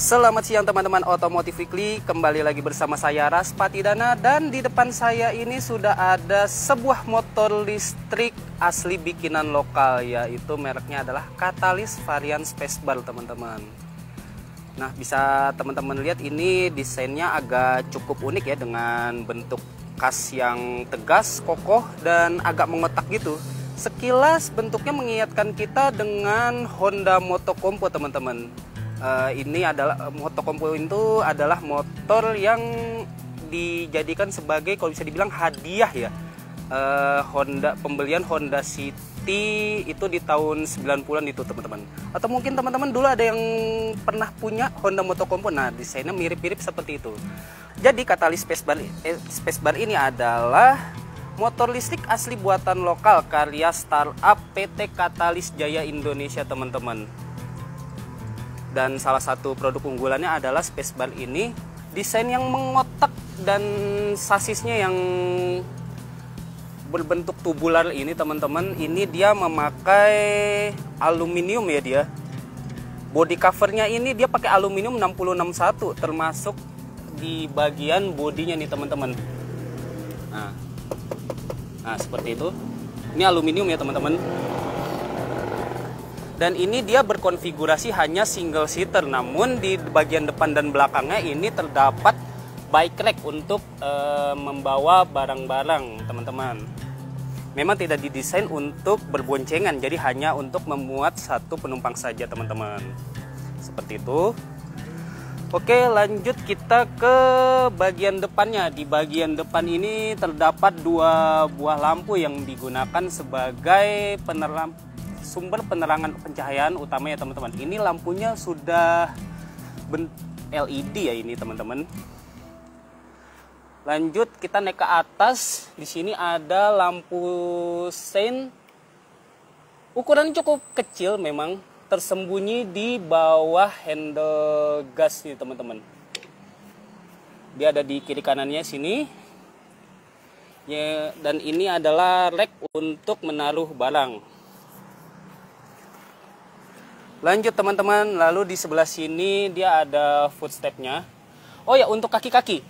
Selamat siang teman-teman Otomotif Weekly, kembali lagi bersama saya Raspati Dana, dan di depan saya ini sudah ada sebuah motor listrik asli bikinan lokal, yaitu mereknya adalah Katalis varian Spacebar teman-teman. Nah, bisa teman-teman lihat ini desainnya agak cukup unik ya, dengan bentuk khas yang tegas, kokoh, dan agak mengotak gitu. Sekilas bentuknya mengingatkan kita dengan Honda Motocompo teman-teman. Ini adalah Motocompo, itu adalah motor yang dijadikan sebagai, kalau bisa dibilang, hadiah ya, pembelian Honda City itu di tahun 90-an itu teman-teman. Atau mungkin teman-teman dulu ada yang pernah punya Honda Motocompo. Nah, desainnya mirip-mirip seperti itu. Jadi Katalis Spacebar ini adalah motor listrik asli buatan lokal karya startup PT Katalis Jaya Indonesia teman-teman. Dan salah satu produk unggulannya adalah Spacebar ini, desain yang mengotak dan sasisnya yang berbentuk tubular ini teman-teman. Ini dia memakai aluminium ya dia. Body covernya ini dia pakai aluminium 661, termasuk di bagian bodinya nih teman-teman. Nah, seperti itu. Ini aluminium ya teman-teman. Dan ini dia berkonfigurasi hanya single seater, namun di bagian depan dan belakangnya ini terdapat bike rack untuk membawa barang-barang teman-teman. Memang tidak didesain untuk berboncengan, jadi hanya untuk memuat satu penumpang saja teman-teman. Seperti itu. Oke, lanjut kita ke bagian depannya. Di bagian depan ini terdapat dua buah lampu yang digunakan sebagai sumber penerangan pencahayaan utama ya teman-teman. Ini lampunya sudah LED ya ini teman-teman. Lanjut kita naik ke atas. Di sini ada lampu sein. Ukuran cukup kecil memang, tersembunyi di bawah handle gas nih teman-teman. Dia ada di kiri kanannya sini. Ya, dan ini adalah rek untuk menaruh barang. Lanjut teman-teman, lalu di sebelah sini dia ada footstepnya. Oh ya, untuk kaki-kaki.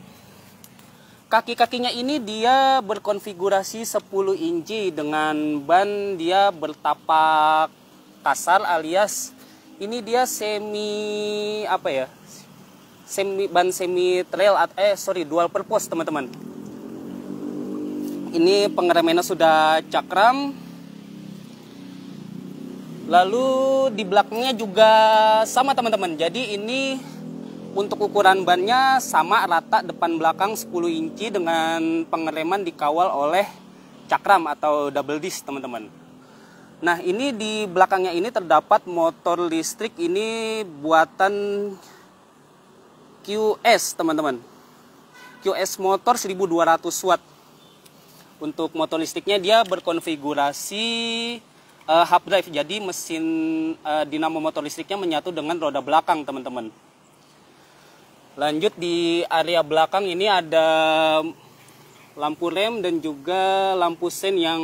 Kaki-kakinya ini dia berkonfigurasi 10 inci dengan ban dia bertapak kasar, alias ini dia semi apa ya? Dual purpose teman-teman. Ini pengeremannya sudah cakram. Lalu di belakangnya juga sama teman-teman. Jadi ini untuk ukuran bannya sama rata depan belakang 10 inci dengan pengereman dikawal oleh cakram atau double disc teman-teman. Nah, ini di belakangnya ini terdapat motor listrik ini buatan QS teman-teman. QS motor 1200 watt. Untuk motor listriknya dia berkonfigurasi hub drive, jadi mesin dinamo motor listriknya menyatu dengan roda belakang teman-teman. Lanjut di area belakang ini ada lampu rem dan juga lampu sein yang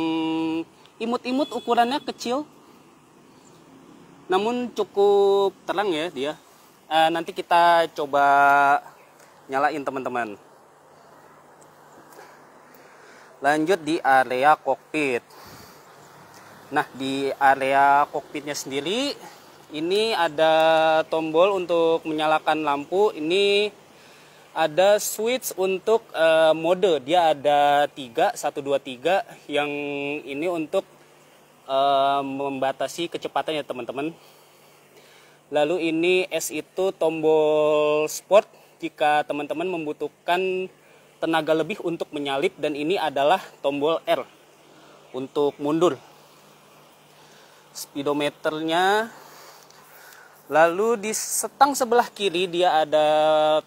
imut-imut, ukurannya kecil namun cukup terang ya dia. Nanti kita coba nyalain teman-teman. Lanjut di area kokpit. Nah, di area kokpitnya sendiri ini ada tombol untuk menyalakan lampu. Ini ada switch untuk mode. Dia ada 3, 1, 2, 3. Yang ini untuk membatasi kecepatannya teman-teman. Lalu ini S itu tombol sport jika teman-teman membutuhkan tenaga lebih untuk menyalip. Dan ini adalah tombol R untuk mundur. Speedometernya. Lalu di setang sebelah kiri dia ada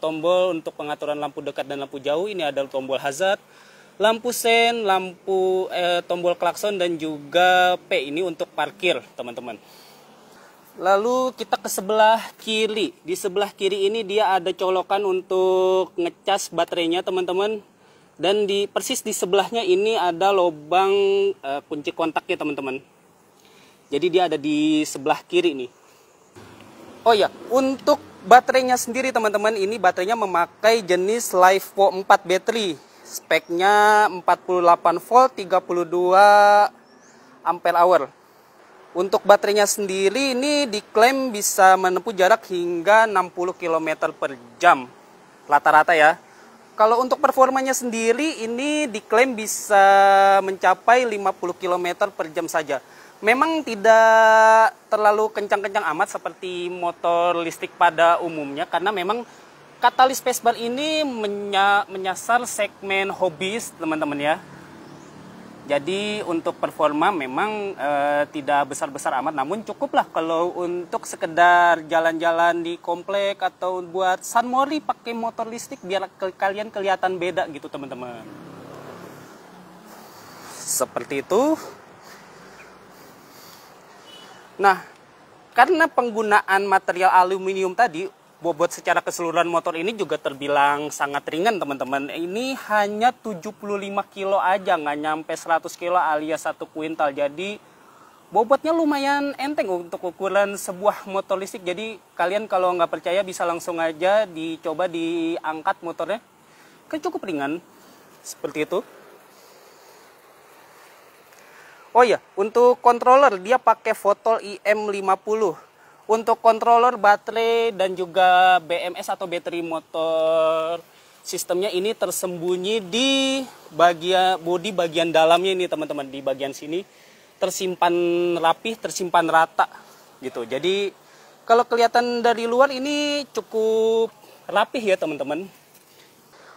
tombol untuk pengaturan lampu dekat dan lampu jauh. Ini ada tombol hazard. lampu sen, lampu tombol klakson, dan juga P ini untuk parkir, teman-teman. Lalu kita ke sebelah kiri. Di sebelah kiri ini dia ada colokan untuk ngecas baterainya, teman-teman. Dan persis di sebelahnya ini ada lubang kunci kontaknya, teman-teman. Jadi dia ada di sebelah kiri nih. Oh ya, untuk baterainya sendiri, teman-teman, ini baterainya memakai jenis LiFePO4 battery. Speknya 48 volt 32 ampere hour. Untuk baterainya sendiri ini diklaim bisa menempuh jarak hingga 60 km per jam rata-rata ya. Kalau untuk performanya sendiri ini diklaim bisa mencapai 50 km per jam saja. Memang tidak terlalu kencang-kencang amat seperti motor listrik pada umumnya, karena memang katalis Spacebar ini menyasar segmen hobis, teman-teman ya. Jadi untuk performa memang tidak besar-besar amat, namun cukuplah kalau untuk sekedar jalan-jalan di komplek atau buat sunmori pakai motor listrik biar kalian kelihatan beda gitu, teman-teman. Seperti itu. Nah, karena penggunaan material aluminium tadi, bobot secara keseluruhan motor ini juga terbilang sangat ringan, teman-teman. Ini hanya 75 kilo aja, nggak nyampe 100 kilo alias 1 kuintal. Jadi, bobotnya lumayan enteng untuk ukuran sebuah motor listrik. Jadi, kalian kalau nggak percaya bisa langsung aja dicoba diangkat motornya. Kan cukup ringan, seperti itu. Oh ya, untuk controller dia pakai Votol IM50. Untuk controller baterai dan juga BMS atau battery motor sistemnya ini tersembunyi di bagian bodi bagian dalamnya ini, teman-teman. Di bagian sini tersimpan rapih, tersimpan rata gitu. Jadi kalau kelihatan dari luar ini cukup rapih ya, teman-teman.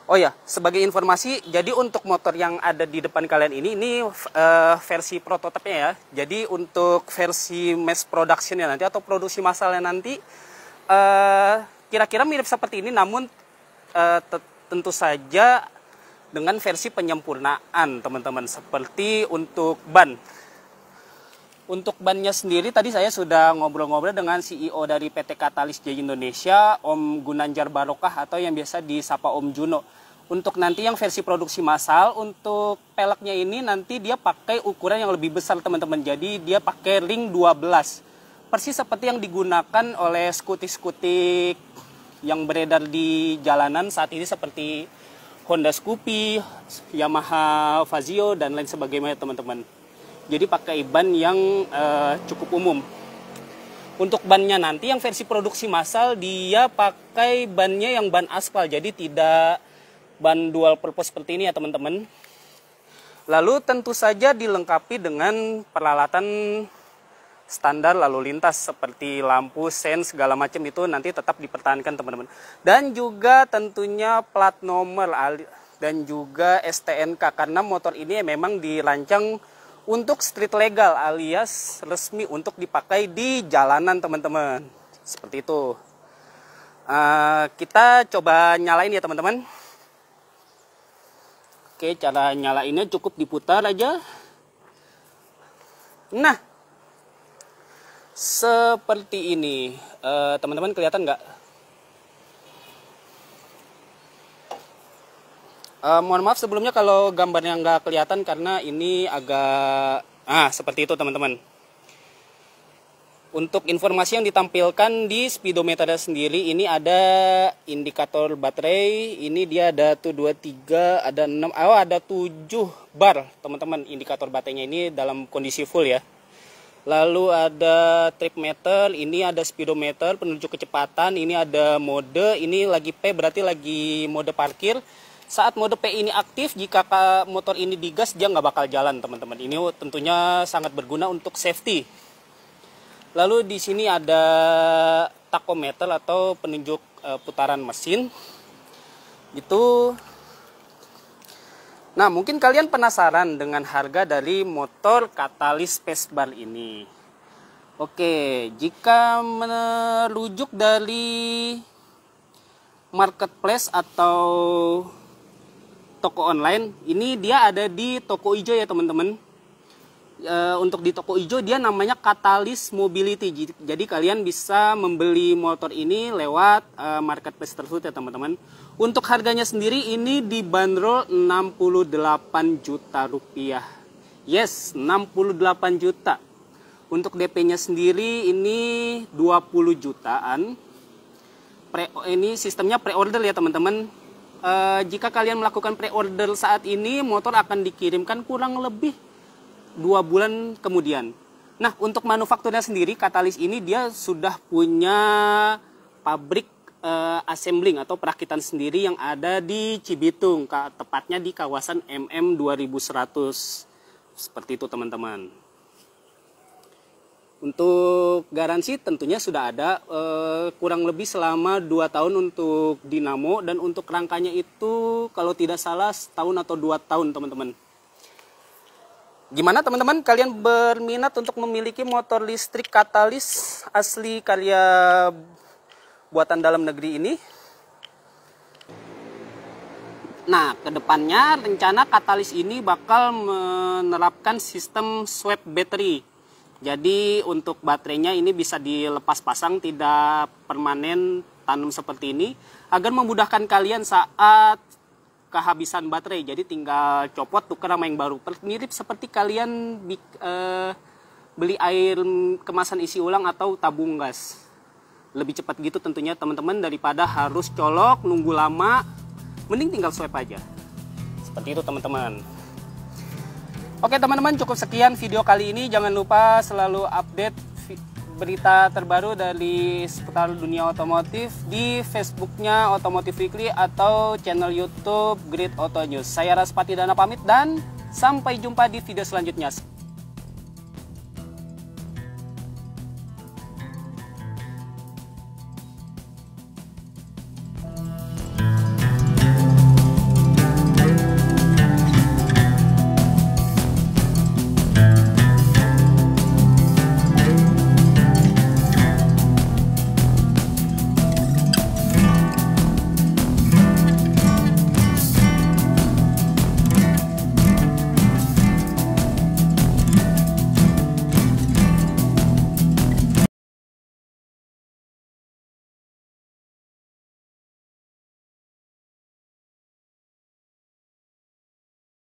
Oh ya, sebagai informasi, jadi untuk motor yang ada di depan kalian ini versi prototipenya ya. Jadi untuk versi mass production-nya nanti atau produksi massalnya nanti kira-kira mirip seperti ini, namun tentu saja dengan versi penyempurnaan, teman-teman. Seperti untuk ban. Untuk bannya sendiri tadi saya sudah ngobrol-ngobrol dengan CEO dari PT Katalis Jaya Indonesia, Om Gunanjar Barokah atau yang biasa disapa Om Juno. Untuk nanti yang versi produksi massal, untuk peleknya ini nanti dia pakai ukuran yang lebih besar, teman-teman. Jadi dia pakai ring 12. Persis seperti yang digunakan oleh skutik-skutik yang beredar di jalanan saat ini seperti Honda Scoopy, Yamaha Fazio dan lain sebagainya, teman-teman. Jadi pakai ban yang cukup umum. Untuk bannya nanti yang versi produksi massal dia pakai bannya yang ban aspal. Jadi tidak ban dual purpose seperti ini ya, teman-teman. Lalu tentu saja dilengkapi dengan peralatan standar lalu lintas seperti lampu sen segala macam, itu nanti tetap dipertahankan, teman-teman. Dan juga tentunya plat nomor dan juga STNK, karena motor ini memang dirancang untuk street legal alias resmi untuk dipakai di jalanan, teman-teman. Seperti itu. Kita coba nyalain ya, teman-teman. Oke, cara nyalainnya cukup diputar aja. Nah, seperti ini. Teman-teman kelihatan nggak? Mohon maaf sebelumnya kalau gambarnya nggak kelihatan karena ini agak seperti itu, teman-teman. Untuk informasi yang ditampilkan di speedometernya sendiri ini ada indikator baterai. Ini dia ada 1, 2, 3, ada 6, ada 7 bar, teman-teman. Indikator baterainya ini dalam kondisi full ya. Lalu ada trip meter, ini ada speedometer, penunjuk kecepatan, ini ada mode, ini lagi P berarti lagi mode parkir. Saat mode P ini aktif, jika motor ini digas, dia nggak bakal jalan, teman-teman. Ini tentunya sangat berguna untuk safety. Lalu di sini ada tachometer atau penunjuk putaran mesin. Itu. Nah, mungkin kalian penasaran dengan harga dari motor katalis Spacebar ini. Oke, jika merujuk dari marketplace atau toko online. Ini dia ada di toko hijau ya teman-teman. Untuk di toko hijau dia namanya Katalis Mobility. Jadi kalian bisa membeli motor ini lewat marketplace tersebut ya teman-teman. Untuk harganya sendiri ini dibanderol 68 juta rupiah. Yes, 68 juta. Untuk DP-nya sendiri ini 20 jutaan. Ini sistemnya pre-order ya teman-teman. Jika kalian melakukan pre-order saat ini, motor akan dikirimkan kurang lebih 2 bulan kemudian. Nah, untuk manufakturnya sendiri, Katalis ini dia sudah punya pabrik assembling atau perakitan sendiri yang ada di Cibitung, tepatnya di kawasan MM2100. Seperti itu teman-teman. Untuk garansi tentunya sudah ada kurang lebih selama 2 tahun untuk dinamo, dan untuk rangkanya itu kalau tidak salah setahun atau 2 tahun teman-teman. Gimana teman-teman, kalian berminat untuk memiliki motor listrik Katalis asli karya buatan dalam negeri ini? Nah, kedepannya rencana Katalis ini bakal menerapkan sistem swap battery. Jadi untuk baterainya ini bisa dilepas pasang, tidak permanen tanam seperti ini, agar memudahkan kalian saat kehabisan baterai. Jadi tinggal copot, tukar sama yang baru. Mirip seperti kalian beli air kemasan isi ulang atau tabung gas. Lebih cepat gitu tentunya teman-teman, daripada harus colok, nunggu lama. Mending tinggal swipe aja. Seperti itu teman-teman. Oke teman-teman, cukup sekian video kali ini. Jangan lupa selalu update berita terbaru dari seputar dunia otomotif di Facebooknya Otomotif Weekly atau channel YouTube GridOto News. Saya Raspati Dana pamit dan sampai jumpa di video selanjutnya.